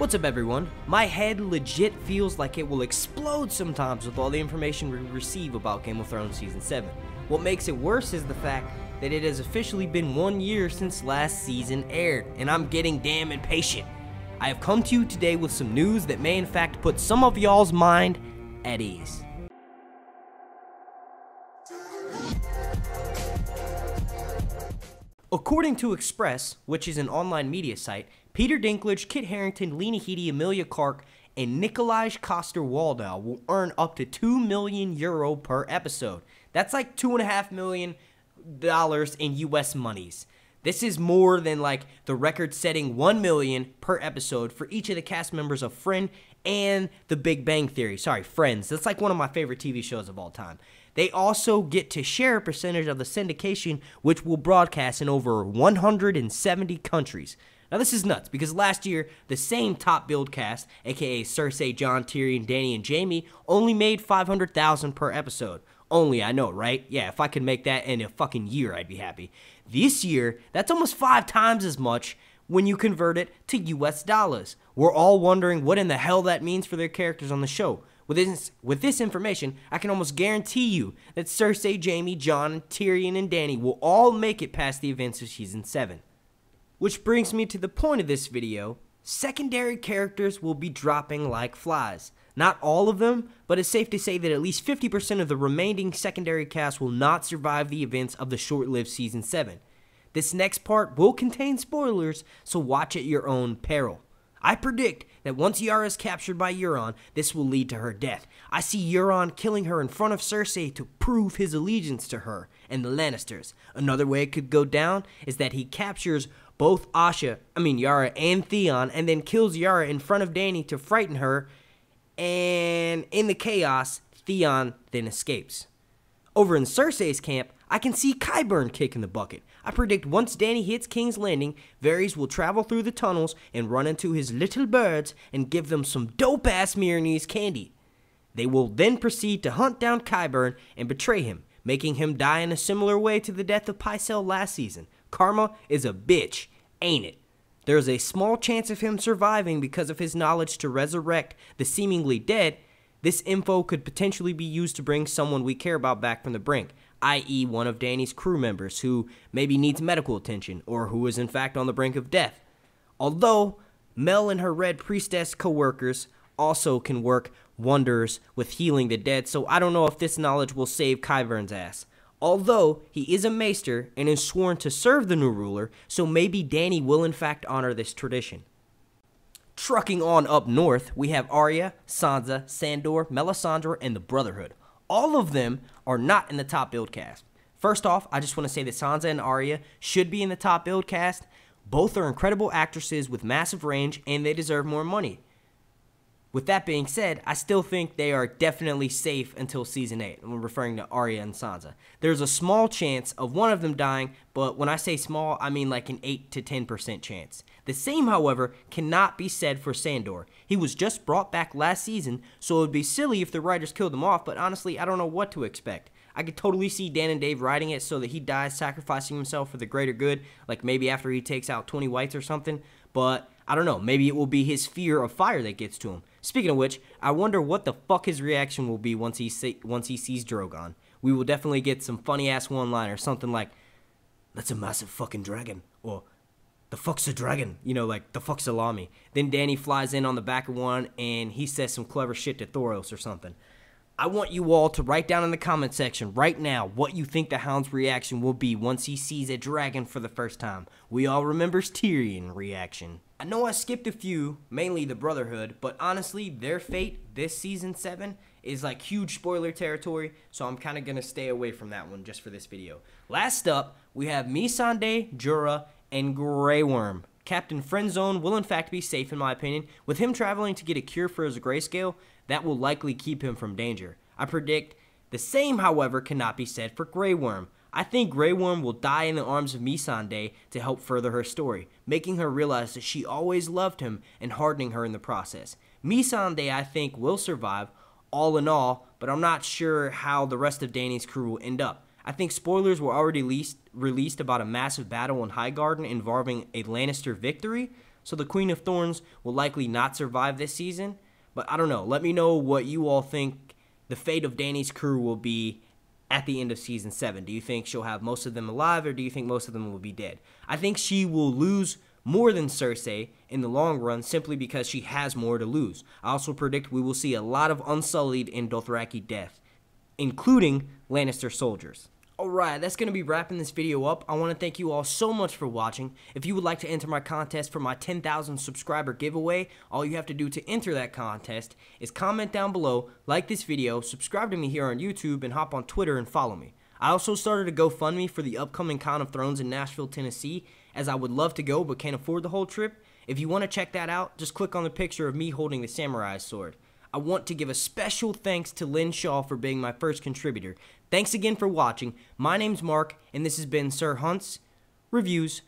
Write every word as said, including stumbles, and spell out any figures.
What's up, everyone? My head legit feels like it will explode sometimes with all the information we receive about Game of Thrones Season seven. What makes it worse is the fact that it has officially been one year since last season aired, and I'm getting damn impatient. I have come to you today with some news that may in fact put some of y'all's mind at ease. According to Express, which is an online media site, Peter Dinklage, Kit Harington, Lena Headey, Emilia Clarke, and Nikolaj Koster-Waldau will earn up to two million euro per episode. That's like two point five million dollars in U S monies. This is more than like the record-setting one million per episode for each of the cast members of Friends and The Big Bang Theory. Sorry, Friends. That's like one of my favorite T V shows of all time. They also get to share a percentage of the syndication, which will broadcast in over one hundred seventy countries. Now, this is nuts, because last year, the same top build cast, aka Cersei, Jon, Tyrion, Dany, and Jaime, only made five hundred thousand dollars per episode. Only, I know, right? Yeah, if I could make that in a fucking year, I'd be happy. This year, that's almost five times as much when you convert it to U S dollars. We're all wondering what in the hell that means for their characters on the show. With this, with this information, I can almost guarantee you that Cersei, Jaime, Jon, Tyrion, and Dany will all make it past the events of Season seven. Which brings me to the point of this video. Secondary characters will be dropping like flies. Not all of them, but it's safe to say that at least fifty percent of the remaining secondary cast will not survive the events of the short-lived Season seven. This next part will contain spoilers, so watch at your own peril. I predict that once Yara is captured by Euron, this will lead to her death. I see Euron killing her in front of Cersei to prove his allegiance to her and the Lannisters. Another way it could go down is that he captures both Asha, I mean Yara, and Theon, and then kills Yara in front of Dany to frighten her, and in the chaos, Theon then escapes. Over in Cersei's camp, I can see Qyburn kicking the bucket. I predict once Dany hits King's Landing, Varys will travel through the tunnels and run into his little birds and give them some dope-ass Myrenese candy. They will then proceed to hunt down Qyburn and betray him, making him die in a similar way to the death of Pycelle last season. Karma is a bitch, ain't it? There is a small chance of him surviving because of his knowledge to resurrect the seemingly dead. This info could potentially be used to bring someone we care about back from the brink, that is one of Dany's crew members who maybe needs medical attention or who is in fact on the brink of death. Although, Mel and her red priestess co-workers also can work wonders with healing the dead, so I don't know if this knowledge will save Qyburn's ass. Although, he is a maester and is sworn to serve the new ruler, so maybe Dany will in fact honor this tradition. Trucking on up north, we have Arya, Sansa, Sandor, Melisandre, and the Brotherhood. All of them are not in the top build cast. First off, I just want to say that Sansa and Arya should be in the top build cast. Both are incredible actresses with massive range, and they deserve more money. With that being said, I still think they are definitely safe until Season eight. I'm referring to Arya and Sansa. There's a small chance of one of them dying, but when I say small, I mean like an eight to ten percent chance. The same, however, cannot be said for Sandor. He was just brought back last season, so it would be silly if the writers killed him off, but honestly, I don't know what to expect. I could totally see Dan and Dave writing it so that he dies sacrificing himself for the greater good, like maybe after he takes out twenty whites or something, but I don't know, maybe it will be his fear of fire that gets to him. Speaking of which, I wonder what the fuck his reaction will be once he see, once he sees Drogon. We will definitely get some funny-ass one-liner, something like, "That's a massive fucking dragon," or "The fuck's a dragon?" You know, like, "The fuck's a lami?" Then Dany flies in on the back of one, and he says some clever shit to Thoros or something. I want you all to write down in the comment section right now what you think the Hound's reaction will be once he sees a dragon for the first time. We all remembers Tyrion's reaction. I know I skipped a few, mainly the Brotherhood, but honestly, their fate this Season seven is like huge spoiler territory, so I'm kind of going to stay away from that one just for this video. Last up, we have Missandei, Jorah, and Grey Worm. Captain Friendzone will in fact be safe in my opinion. With him traveling to get a cure for his grayscale, that will likely keep him from danger. I predict the same, however, cannot be said for Grey Worm. I think Grey Worm will die in the arms of Missandei to help further her story, making her realize that she always loved him and hardening her in the process. Missandei, I think, will survive, all in all, but I'm not sure how the rest of Dany's crew will end up. I think spoilers were already released about a massive battle in Highgarden involving a Lannister victory, so the Queen of Thorns will likely not survive this season. But I don't know. Let me know what you all think the fate of Dany's crew will be at the end of Season seven. Do you think she'll have most of them alive, or do you think most of them will be dead? I think she will lose more than Cersei in the long run simply because she has more to lose. I also predict we will see a lot of Unsullied and Dothraki death, including Lannister soldiers. Alright, that's going to be wrapping this video up. I want to thank you all so much for watching. If you would like to enter my contest for my ten thousand subscriber giveaway, all you have to do to enter that contest is comment down below, like this video, subscribe to me here on YouTube, and hop on Twitter and follow me. I also started a GoFundMe for the upcoming Con of Thrones in Nashville, Tennessee, as I would love to go but can't afford the whole trip. If you want to check that out, just click on the picture of me holding the samurai sword. I want to give a special thanks to Lynn Shaw for being my first contributor. Thanks again for watching. My name's Mark, and this has been Sir Hunt's Reviews